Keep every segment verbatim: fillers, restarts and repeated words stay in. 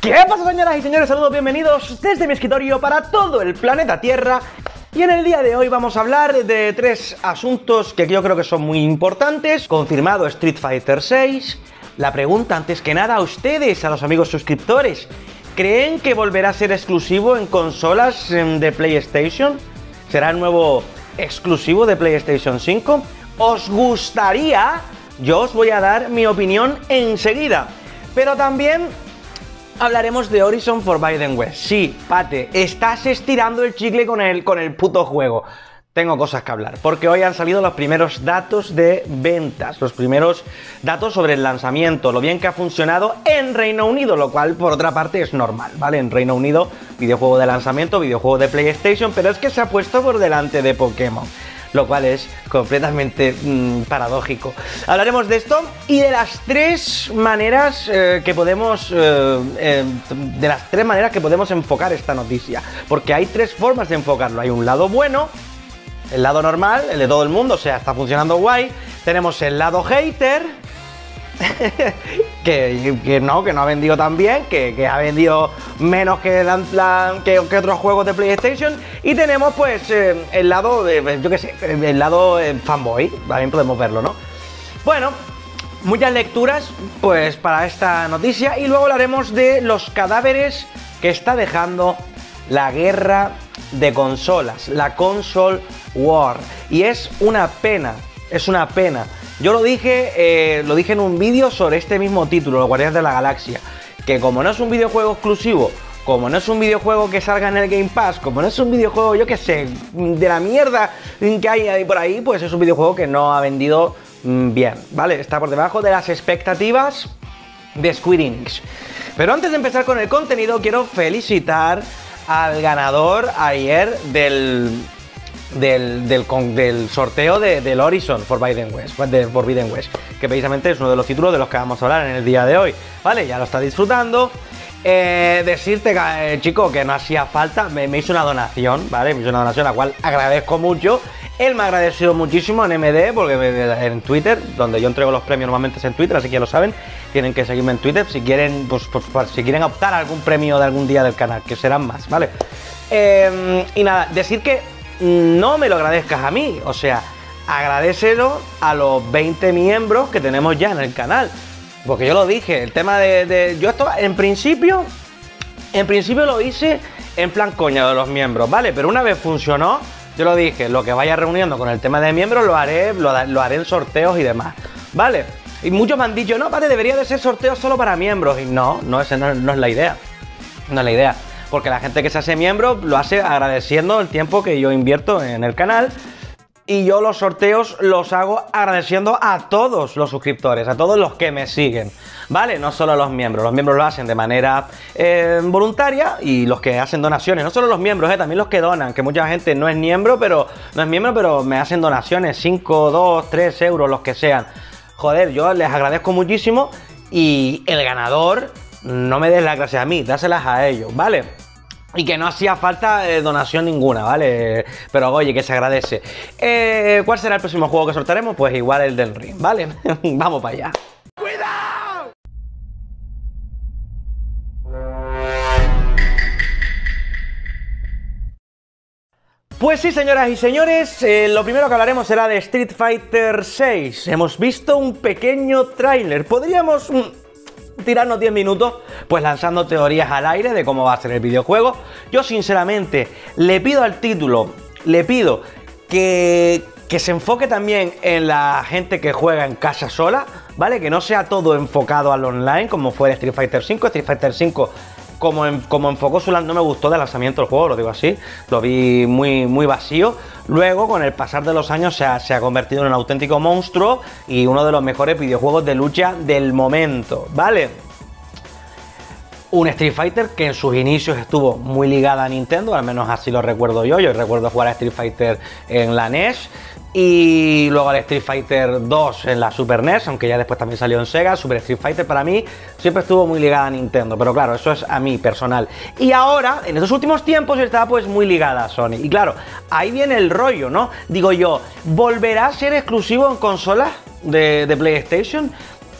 ¿Qué pasa, señoras y señores? Saludos, bienvenidos desde mi escritorio para todo el planeta Tierra. Y en el día de hoy vamos a hablar de tres asuntos que yo creo que son muy importantes. Confirmado Street Fighter seis. La pregunta antes que nada a ustedes, a los amigos suscriptores: ¿creen que volverá a ser exclusivo en consolas de PlayStation? ¿Será el nuevo exclusivo de PlayStation cinco? ¿Os gustaría? Yo os voy a dar mi opinión enseguida. Pero también hablaremos de Horizon Forbidden West. Sí, Pate, estás estirando el chicle con el, con el puto juego. Tengo cosas que hablar, porque hoy han salido los primeros datos de ventas, los primeros datos sobre el lanzamiento, lo bien que ha funcionado en Reino Unido, lo cual por otra parte es normal, ¿vale? En Reino Unido, videojuego de lanzamiento, videojuego de PlayStation, pero es que se ha puesto por delante de Pokémon, lo cual es completamente mmm, paradójico. Hablaremos de esto y de las tres maneras eh, que podemos eh, eh, de las tres maneras que podemos enfocar esta noticia, porque hay tres formas de enfocarlo. Hay un lado bueno, el lado normal, el de todo el mundo, o sea, está funcionando guay. Tenemos el lado hater que, que no, que no ha vendido tan bien, que, que ha vendido menos que, la, la, que, que otros juegos de PlayStation. Y tenemos pues eh, el lado, eh, yo qué sé, el lado eh, fanboy, también podemos verlo, ¿no? Bueno, muchas lecturas pues para esta noticia. Y luego hablaremos de los cadáveres que está dejando la guerra de consolas, la console war. Y es una pena, es una pena. Yo lo dije, eh, lo dije en un vídeo sobre este mismo título, Los Guardianes de la Galaxia, que como no es un videojuego exclusivo, como no es un videojuego que salga en el Game Pass, como no es un videojuego, yo que sé, de la mierda que hay ahí por ahí, pues es un videojuego que no ha vendido bien, ¿vale? Está por debajo de las expectativas de Square Enix. Pero antes de empezar con el contenido, quiero felicitar al ganador ayer del del, del, del sorteo de, del Horizon Forbidden West, de Forbidden West, que precisamente es uno de los títulos de los que vamos a hablar en el día de hoy, ¿vale? Ya lo está disfrutando. Eh, decirte, eh, chico, que no hacía falta, me, me hizo una donación, ¿vale? Me hizo una donación, la cual agradezco mucho. Él me ha agradecido muchísimo en M D, porque en Twitter, donde yo entrego los premios normalmente es en Twitter, así que ya lo saben, tienen que seguirme en Twitter si quieren, pues, pues, si quieren optar a algún premio de algún día del canal, que serán más, ¿vale? Eh, y nada, decir que no me lo agradezcas a mí, o sea, agradécelo a los veinte miembros que tenemos ya en el canal, porque yo lo dije, el tema de... de yo esto, en principio, en principio lo hice en plan coña de los miembros, ¿vale? Pero una vez funcionó, yo lo dije, lo que vaya reuniendo con el tema de miembros lo haré, lo, lo haré en sorteos y demás, ¿vale? Y muchos me han dicho, no, padre, debería de ser sorteo solo para miembros. Y no, no, esa no, no es la idea. No es la idea. Porque la gente que se hace miembro lo hace agradeciendo el tiempo que yo invierto en el canal. Y yo los sorteos los hago agradeciendo a todos los suscriptores, a todos los que me siguen, ¿vale? No solo a los miembros, los miembros lo hacen de manera eh, voluntaria, y los que hacen donaciones, no solo los miembros, eh, también los que donan, que mucha gente no es miembro, pero no es miembro, pero me hacen donaciones, cinco, dos, tres euros, los que sean. Joder, yo les agradezco muchísimo, y el ganador, no me des las gracias a mí, dáselas a ellos, ¿vale? Y que no hacía falta eh, donación ninguna, ¿vale? Pero oye, que se agradece. Eh, ¿Cuál será el próximo juego que soltaremos? Pues igual el del ring, ¿vale? Vamos para allá. ¡Cuidado! Pues sí, señoras y señores, eh, lo primero que hablaremos será de Street Fighter seis. Hemos visto un pequeño tráiler. Podríamos tirarnos diez minutos pues lanzando teorías al aire de cómo va a ser el videojuego. Yo sinceramente le pido al título, le pido que, que se enfoque también en la gente que juega en casa sola, ¿vale? Que no sea todo enfocado al online como fue el Street Fighter cinco. Street Fighter cinco como, en, como enfocó su lanzamiento, no me gustó de lanzamiento del juego, lo digo así, lo vi muy, muy vacío. Luego, con el pasar de los años, se ha, se ha convertido en un auténtico monstruo y uno de los mejores videojuegos de lucha del momento, ¿vale? Un Street Fighter que en sus inicios estuvo muy ligada a Nintendo, al menos así lo recuerdo yo. Yo recuerdo jugar a Street Fighter en la N E S y luego al Street Fighter dos en la Super N E S, aunque ya después también salió en Sega. Super Street Fighter para mí siempre estuvo muy ligada a Nintendo, pero claro, eso es a mí personal. Y ahora, en estos últimos tiempos, está pues muy ligada a Sony. Y claro, ahí viene el rollo, ¿no? Digo yo, ¿volverá a ser exclusivo en consolas de, de PlayStation?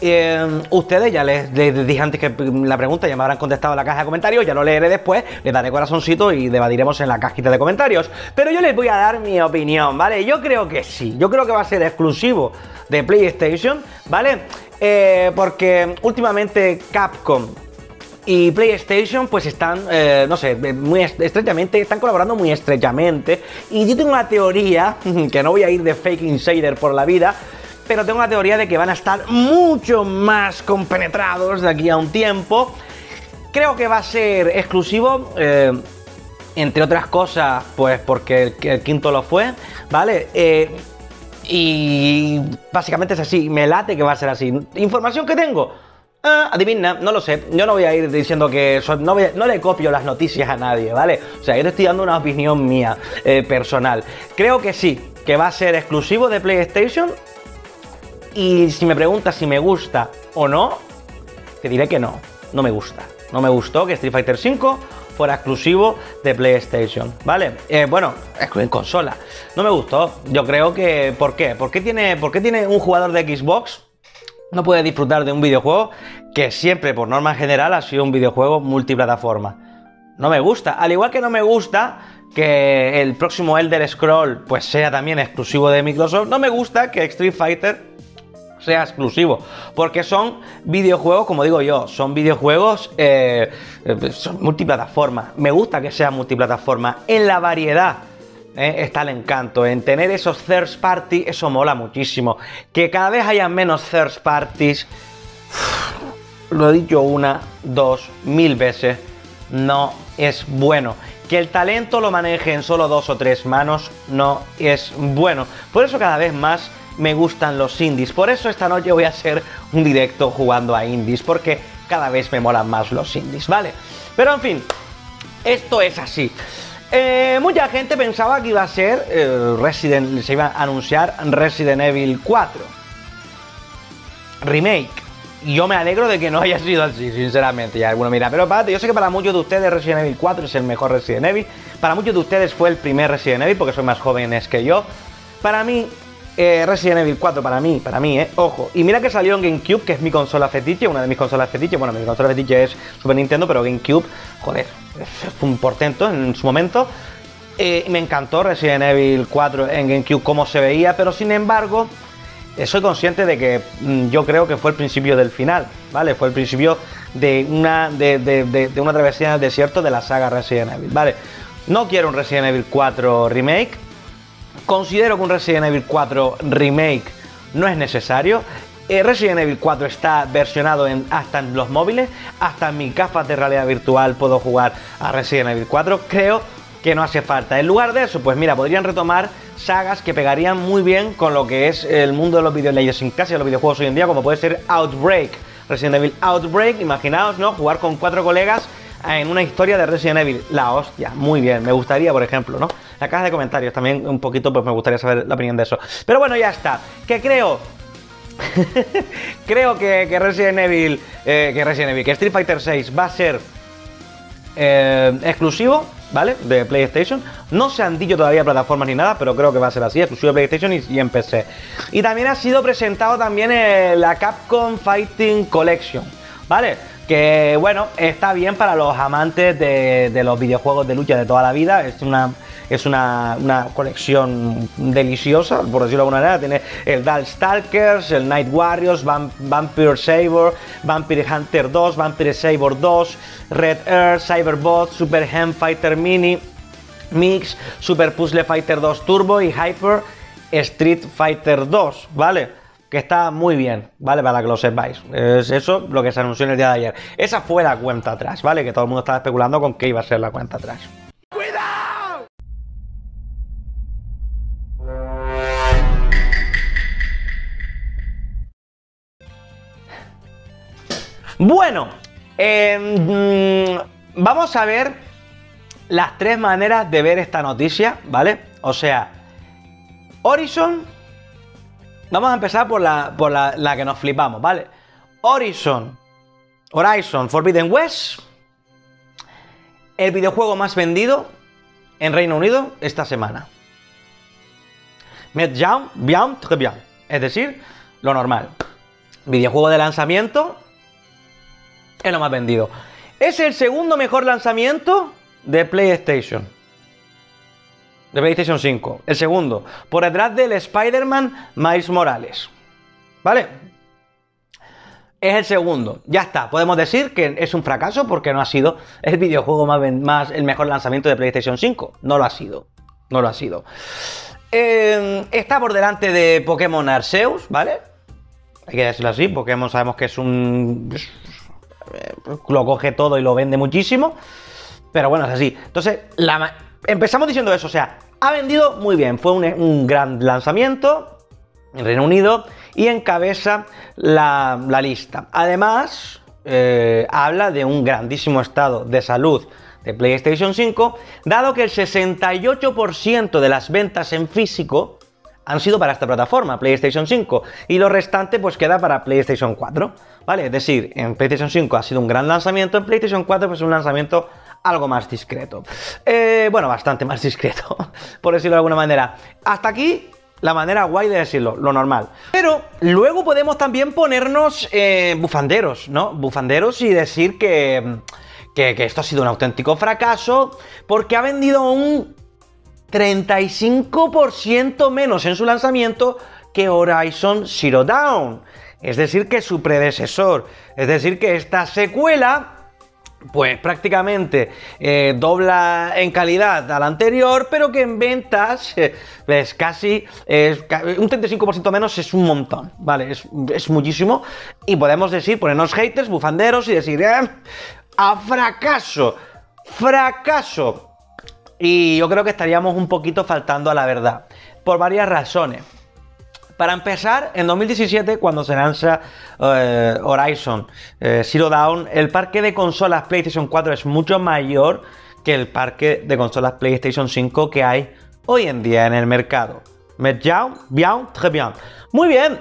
Eh, ustedes ya les, les dije antes que la pregunta ya me habrán contestado en la caja de comentarios, ya lo leeré después, les daré corazoncito y debatiremos en la cajita de comentarios, pero yo les voy a dar mi opinión, ¿vale? Yo creo que sí, yo creo que va a ser exclusivo de PlayStation, ¿vale? Eh, porque últimamente Capcom y PlayStation pues están, eh, no sé, muy estrechamente, están colaborando muy estrechamente, y yo tengo una teoría, que no voy a ir de fake insider por la vida, pero tengo la teoría de que van a estar mucho más compenetrados de aquí a un tiempo. Creo que va a ser exclusivo, eh, entre otras cosas, pues porque el, el quinto lo fue, ¿vale? Eh, y básicamente es así, me late que va a ser así. ¿Información que tengo? Ah, adivina, no lo sé, yo no voy a ir diciendo que... So, no, voy, no le copio las noticias a nadie, ¿vale? O sea, yo te estoy dando una opinión mía, eh, personal. Creo que sí, que va a ser exclusivo de PlayStation. Y si me preguntas si me gusta o no, te diré que no, no me gusta. No me gustó que Street Fighter cinco fuera exclusivo de PlayStation, ¿vale? Eh, bueno, en consola. No me gustó. Yo creo que... ¿Por qué? ¿Por qué tiene, por qué tiene un jugador de Xbox? No puede disfrutar de un videojuego que siempre, por norma general, ha sido un videojuego multiplataforma. No me gusta. Al igual que no me gusta que el próximo Elder Scroll pues sea también exclusivo de Microsoft, no me gusta que Street Fighter sea exclusivo, porque son videojuegos, como digo yo, son videojuegos eh, son multiplataforma. Me gusta que sea multiplataforma. En la variedad eh, está el encanto, en tener esos third parties, eso mola muchísimo. Que cada vez haya menos third parties, lo he dicho una, dos, mil veces, no es bueno. Que el talento lo maneje en solo dos o tres manos, no es bueno. Por eso cada vez más me gustan los indies. Por eso esta noche voy a hacer un directo jugando a indies, porque cada vez me molan más los indies, ¿vale? Pero en fin, esto es así. Eh, mucha gente pensaba que iba a ser eh, Resident, se iba a anunciar Resident Evil cuatro Remake. Y yo me alegro de que no haya sido así, sinceramente. Y alguno mira, pero párate, yo sé que para muchos de ustedes Resident Evil cuatro es el mejor Resident Evil. Para muchos de ustedes fue el primer Resident Evil, porque son más jóvenes que yo. Para mí... Eh, Resident Evil cuatro para mí, para mí, eh, ojo. Y mira que salió en GameCube, que es mi consola fetiche, una de mis consolas fetiche. Bueno, mi consola fetiche es Super Nintendo, pero GameCube, joder, fue un portento en su momento. Eh, me encantó Resident Evil cuatro en GameCube, cómo se veía, pero sin embargo, eh, soy consciente de que mmm, yo creo que fue el principio del final, ¿vale? Fue el principio de una, de, de, de, de una travesía al desierto de la saga Resident Evil, ¿vale? No quiero un Resident Evil cuatro Remake. Considero que un Resident Evil cuatro Remake no es necesario. eh, Resident Evil cuatro está versionado en, hasta en los móviles, hasta en mis gafas de realidad virtual puedo jugar a Resident Evil cuatro, creo que no hace falta. En lugar de eso, pues mira, podrían retomar sagas que pegarían muy bien con lo que es el mundo de los videos, la idiosincrasia de los videojuegos hoy en día, como puede ser Outbreak, Resident Evil Outbreak, imaginaos, ¿no? Jugar con cuatro colegas en una historia de Resident Evil, la hostia, muy bien, me gustaría, por ejemplo, ¿no? La caja de comentarios también un poquito, pues me gustaría saber la opinión de eso. Pero bueno, ya está, que creo, creo que, que Resident Evil, eh, que Resident Evil, que Street Fighter seis va a ser eh, exclusivo, ¿vale? De PlayStation. No se han dicho todavía plataformas ni nada, pero creo que va a ser así, exclusivo de PlayStation y, y en P C. Y también ha sido presentado también eh, la Capcom Fighting Collection, ¿vale? Que bueno, está bien para los amantes de, de los videojuegos de lucha de toda la vida. Es una, es una, una colección deliciosa, por decirlo de alguna manera. Tiene el Dark Stalkers, el Night Warriors, Vamp Vampire Saber, Vampire Hunter dos, Vampire Saber dos, Red Earth, Cyberbot, Super Gem Fighter Mini Mix, Super Puzzle Fighter dos Turbo y Hyper Street Fighter dos, ¿vale? Que está muy bien, ¿vale? Para que lo sepáis. Es eso lo que se anunció en el día de ayer. Esa fue la cuenta atrás, ¿vale? Que todo el mundo estaba especulando con qué iba a ser la cuenta atrás. ¡Cuidado! Bueno, eh, vamos a ver las tres maneras de ver esta noticia, ¿vale? O sea, Horizon... Vamos a empezar por la, por la, la que nos flipamos, ¿vale? Horizon, Horizon Forbidden West, el videojuego más vendido en Reino Unido esta semana. Es decir, lo normal. Videojuego de lanzamiento es lo más vendido. Es el segundo mejor lanzamiento de PlayStation. De PlayStation cinco. El segundo. Por detrás del Spider-Man Miles Morales. ¿Vale? Es el segundo. Ya está. Podemos decir que es un fracaso porque no ha sido el videojuego más, más el mejor lanzamiento de PlayStation cinco. No lo ha sido. No lo ha sido. Eh, está por delante de Pokémon Arceus, ¿vale? Hay que decirlo así. Pokémon sabemos que es un... lo coge todo y lo vende muchísimo. Pero bueno, es así. Entonces, la... empezamos diciendo eso. O sea, ha vendido muy bien. Fue un, un gran lanzamiento en Reino Unido y encabeza la, la lista. Además, eh, habla de un grandísimo estado de salud de PlayStation cinco, dado que el sesenta y ocho por ciento de las ventas en físico han sido para esta plataforma, PlayStation cinco, y lo restante pues queda para PlayStation cuatro, ¿vale? Es decir, en PlayStation cinco ha sido un gran lanzamiento, en PlayStation cuatro pues un lanzamiento algo más discreto. Eh, bueno, bastante más discreto, por decirlo de alguna manera. Hasta aquí la manera guay de decirlo, lo normal. Pero luego podemos también ponernos eh, bufanderos, ¿no? Bufanderos y decir que... Que, que esto ha sido un auténtico fracaso porque ha vendido un treinta y cinco por ciento menos en su lanzamiento que Horizon Zero Dawn, es decir, que su predecesor, es decir, que esta secuela pues prácticamente eh, dobla en calidad a la anterior, pero que en ventas eh, es casi eh, un treinta y cinco por ciento menos, es un montón, ¿vale? Es, es muchísimo y podemos decir, ponernos haters, bufanderos y decir... Eh, a fracaso, fracaso. Y yo creo que estaríamos un poquito faltando a la verdad, por varias razones. Para empezar, en dos mil diecisiete, cuando se lanza eh, Horizon eh, Zero Dawn, el parque de consolas PlayStation cuatro es mucho mayor que el parque de consolas PlayStation cinco que hay hoy en día en el mercado. Bien, bien, très bien. Muy bien,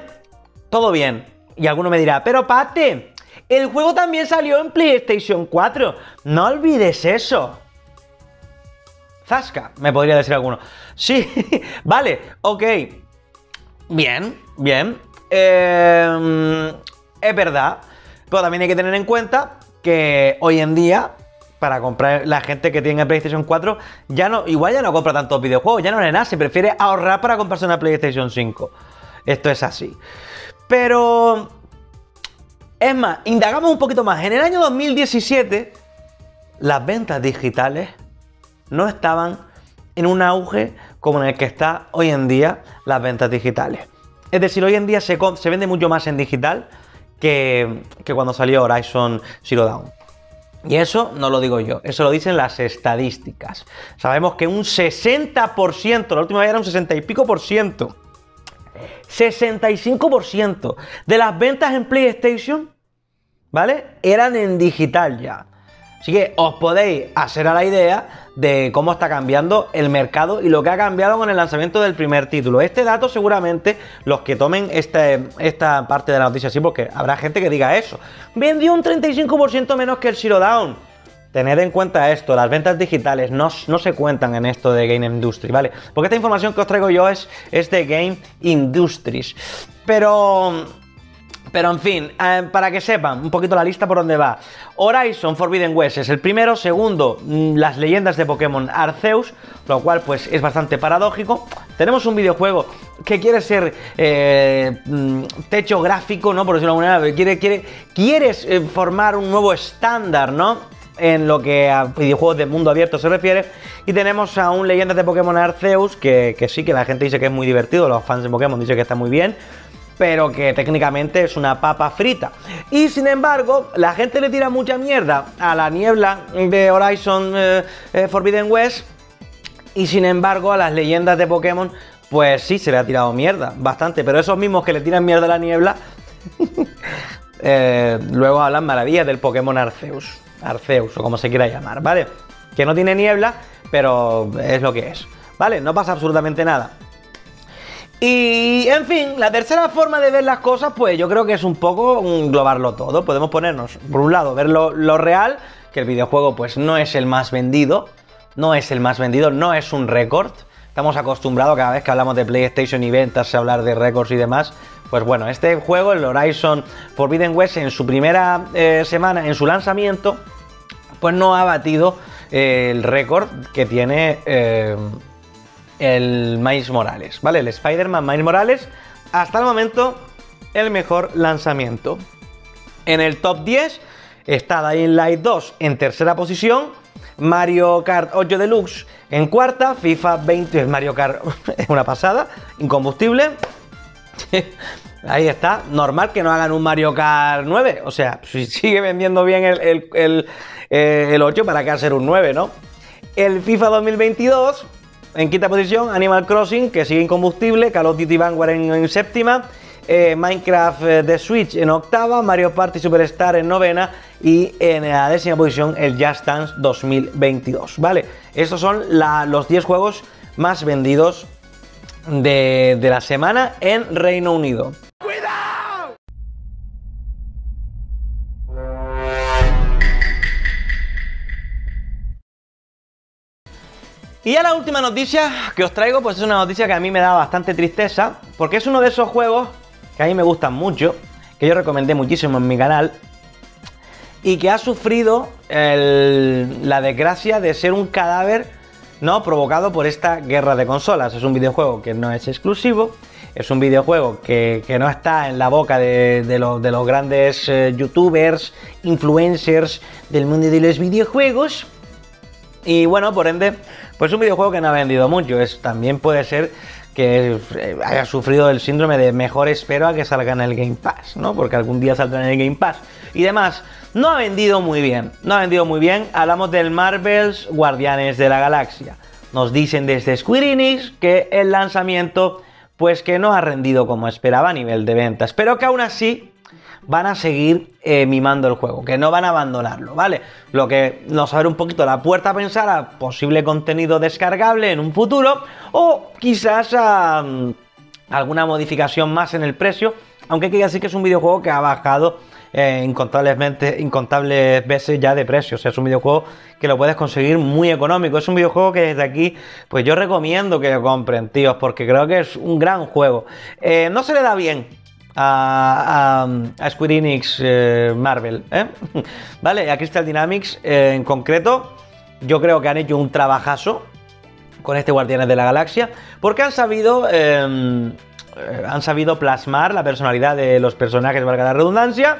todo bien. Y alguno me dirá, pero Pate... el juego también salió en PlayStation cuatro. No olvides eso. Zasca, me podría decir alguno. Sí, vale, ok. Bien, bien. Eh, es verdad. Pero también hay que tener en cuenta que hoy en día, para comprar, la gente que tiene PlayStation cuatro, ya no, igual ya no compra tantos videojuegos, ya no le nace, prefiere ahorrar para comprarse una PlayStation cinco. Esto es así. Pero... es más, indagamos un poquito más. En el año dos mil diecisiete, las ventas digitales no estaban en un auge como en el que está hoy en día las ventas digitales. Es decir, hoy en día se, se vende mucho más en digital que, que cuando salió Horizon Zero Dawn. Y eso no lo digo yo, eso lo dicen las estadísticas. Sabemos que un sesenta por ciento, la última vez era un sesenta y pico por ciento, sesenta y cinco por ciento de las ventas en PlayStation, ¿vale? Eran en digital ya. Así que os podéis hacer a la idea de cómo está cambiando el mercado y lo que ha cambiado con el lanzamiento del primer título. Este dato seguramente los que tomen este, esta parte de la noticia así, porque habrá gente que diga eso. Vendió un treinta y cinco por ciento menos que el Zero Dawn. Tened en cuenta esto, las ventas digitales no, no se cuentan en esto de Game Industry, ¿vale? Porque esta información que os traigo yo es, es de Game Industries. Pero, pero en fin, eh, para que sepan un poquito la lista por dónde va. Horizon Forbidden West es el primero, segundo, las leyendas de Pokémon Arceus, lo cual pues es bastante paradójico. Tenemos un videojuego que quiere ser eh, techo gráfico, ¿no? Por decirlo de alguna manera, quiere, quiere, quieres formar un nuevo estándar, ¿no? En lo que a videojuegos de mundo abierto se refiere. Y tenemos a un Leyendas de Pokémon Arceus que, que sí, que la gente dice que es muy divertido, los fans de Pokémon dicen que está muy bien, pero que técnicamente es una papa frita. Y sin embargo, la gente le tira mucha mierda a la niebla de Horizon eh, eh, Forbidden West. Y sin embargo, a las leyendas de Pokémon, pues sí, se le ha tirado mierda, bastante. Pero esos mismos que le tiran mierda a la niebla eh, luego hablan maravillas del Pokémon Arceus. Arceus, o como se quiera llamar, ¿vale? Que no tiene niebla, pero es lo que es, ¿vale? No pasa absolutamente nada. Y, en fin, la tercera forma de ver las cosas, pues yo creo que es un poco englobarlo todo. Podemos ponernos, por un lado, ver lo, lo real, que el videojuego, pues, no es el más vendido, no es el más vendido, no es un récord. Estamos acostumbrados, cada vez que hablamos de PlayStation y ventas, a hablar de récords y demás, Pues bueno, este juego, el Horizon Forbidden West, en su primera eh, semana, en su lanzamiento, pues no ha batido eh, el récord que tiene eh, el Miles Morales, ¿vale? El Spider-Man Miles Morales, hasta el momento, el mejor lanzamiento. En el top diez está Dying Light dos en tercera posición, Mario Kart ocho Deluxe en cuarta, FIFA veinte, Mario Kart es una pasada, incombustible. Ahí está, normal que no hagan un Mario Kart nueve, o sea, si sigue vendiendo bien el, el, el, el ocho, ¿para qué hacer un nueve, no? El FIFA dos mil veintidós en quinta posición, Animal Crossing, que sigue incombustible, Call of Duty Vanguard en, en séptima, eh, Minecraft eh, de Switch en octava, Mario Party Superstar en novena y en la décima posición el Just Dance dos mil veintidós, ¿vale? Estos son la, los diez juegos más vendidos De, de la semana en Reino Unido. ¡Cuidado! Y ya la última noticia que os traigo, pues es una noticia que a mí me da bastante tristeza, porque es uno de esos juegos que a mí me gustan mucho, que yo recomendé muchísimo en mi canal, y que ha sufrido el, la desgracia de ser un cadáver, ¿no? Provocado por esta guerra de consolas. Es un videojuego que no es exclusivo, es un videojuego que, que no está en la boca de, de, los, de los grandes eh, youtubers, influencers del mundo de los videojuegos, y bueno, por ende, pues es un videojuego que no ha vendido mucho. Es, también puede ser que haya sufrido el síndrome de mejor espero a que salga en el Game Pass, ¿no? Porque algún día saldrá en el Game Pass y demás. No ha vendido muy bien, no ha vendido muy bien. Hablamos del Marvel's Guardianes de la Galaxia. Nos dicen desde Square Enix que el lanzamiento, pues que no ha rendido como esperaba a nivel de ventas, pero que aún así van a seguir eh, mimando el juego, que no van a abandonarlo, ¿vale? Lo que nos abre un poquito la puerta a pensar a posible contenido descargable en un futuro, o quizás a, a alguna modificación más en el precio, aunque hay que decir que es un videojuego que ha bajado Eh, incontablemente, incontables veces ya de precio. O sea, es un videojuego que lo puedes conseguir muy económico. Es un videojuego que desde aquí, pues yo recomiendo que lo compren, tíos, porque creo que es un gran juego. Eh, no se le da bien a, a, a Square Enix eh, Marvel, ¿eh? Vale, a Crystal Dynamics eh, en concreto. Yo creo que han hecho un trabajazo con este Guardianes de la Galaxia, porque han sabido... Eh, han sabido plasmar la personalidad de los personajes, valga la redundancia,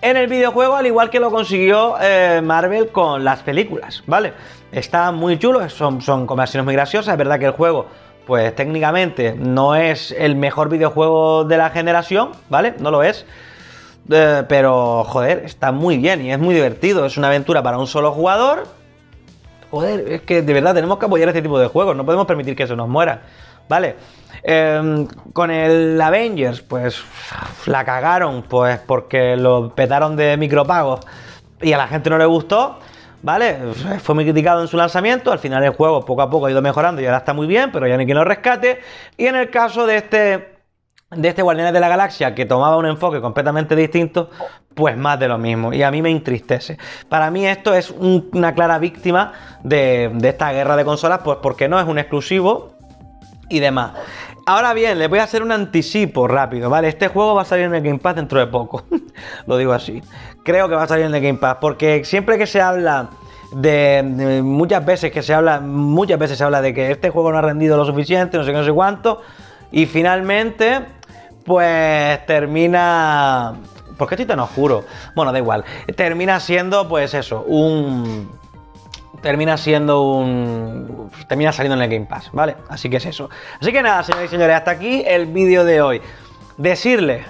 en el videojuego, al igual que lo consiguió eh, Marvel con las películas, ¿vale? Está muy chulo, son, son conversaciones muy graciosas. Es verdad que el juego, pues técnicamente no es el mejor videojuego de la generación, ¿vale? No lo es, eh, pero joder, está muy bien y es muy divertido. Es una aventura para un solo jugador. Joder, es que de verdad tenemos que apoyar este tipo de juegos, no podemos permitir que se nos muera, ¿vale? Eh, con el Avengers, pues la cagaron, pues porque lo petaron de micropagos y a la gente no le gustó, ¿vale? Fue muy criticado en su lanzamiento. Al final el juego poco a poco ha ido mejorando y ahora está muy bien, pero ya ni quien lo rescate. Y en el caso de este, de este Guardianes de la Galaxia, que tomaba un enfoque completamente distinto, pues más de lo mismo, y a mí me entristece. Para mí esto es un, una clara víctima de, de esta guerra de consolas, pues porque no es un exclusivo y demás. Ahora bien, les voy a hacer un anticipo rápido, ¿vale? Este juego va a salir en el Game Pass dentro de poco. Lo digo así. Creo que va a salir en el Game Pass, porque siempre que se habla de, de... Muchas veces que se habla... Muchas veces se habla de que este juego no ha rendido lo suficiente, no sé qué, no sé cuánto, y finalmente, pues termina... ¿Por qué estoy tan oscuro? Bueno, da igual. Termina siendo, pues eso, un... Termina siendo un... Termina saliendo en el Game Pass, ¿vale? Así que es eso. Así que nada, señores y señores, hasta aquí el vídeo de hoy. Decirles,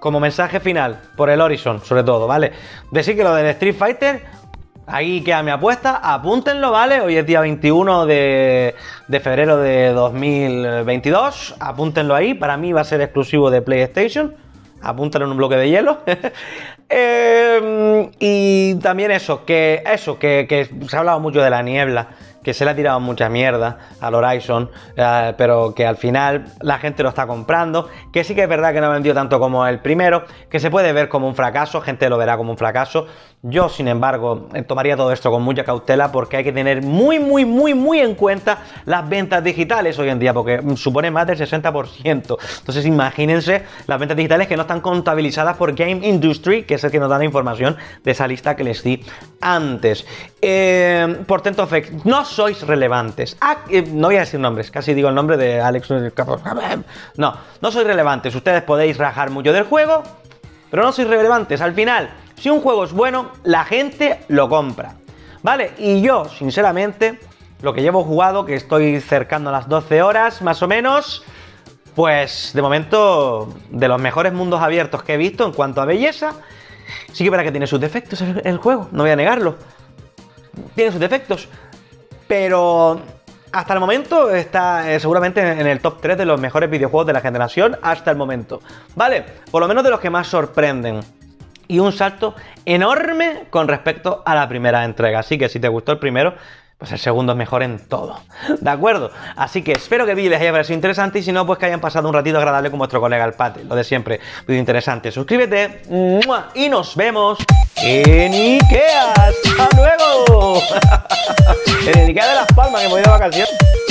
como mensaje final, por el Horizon, sobre todo, ¿vale? Decir que lo del Street Fighter, ahí queda mi apuesta, apúntenlo, ¿vale? Hoy es día veintiuno de, de febrero de dos mil veintidós, apúntenlo ahí. Para mí va a ser exclusivo de PlayStation. Apúntalo en un bloque de hielo. eh, y también eso, que eso, que, que se ha hablado mucho de la niebla, que se le ha tirado mucha mierda al Horizon, eh, pero que al final la gente lo está comprando, que sí que es verdad que no ha vendido tanto como el primero, que se puede ver como un fracaso, gente lo verá como un fracaso. Yo, sin embargo, tomaría todo esto con mucha cautela porque hay que tener muy, muy, muy, muy en cuenta las ventas digitales hoy en día, porque supone más del sesenta por ciento. Entonces, imagínense las ventas digitales que no están contabilizadas por Game Industry, que es el que nos da la información de esa lista que les di antes. Eh, portento Effect, no sois relevantes. Ah, eh, no voy a decir nombres, casi digo el nombre de Alex. No, no sois relevantes. Ustedes podéis rajar mucho del juego, pero no sois relevantes. Al final, si un juego es bueno, la gente lo compra, ¿vale? Y yo, sinceramente, lo que llevo jugado, que estoy cercando a las doce horas, más o menos, pues de momento, de los mejores mundos abiertos que he visto en cuanto a belleza. Sí que para que tiene sus defectos el juego, no voy a negarlo. Tiene sus defectos, pero hasta el momento está eh, seguramente en el top tres de los mejores videojuegos de la generación hasta el momento, ¿vale? Por lo menos de los que más sorprenden. Y un salto enorme con respecto a la primera entrega. Así que si te gustó el primero, pues el segundo es mejor en todo, ¿de acuerdo? Así que espero que el vídeo les haya parecido interesante y si no, pues que hayan pasado un ratito agradable con vuestro colega el Pate. Lo de siempre, vídeo interesante. Suscríbete ¡mua! Y nos vemos en Ikea. ¡Hasta luego! En el Ikea de Las Palmas, que me voy de vacaciones.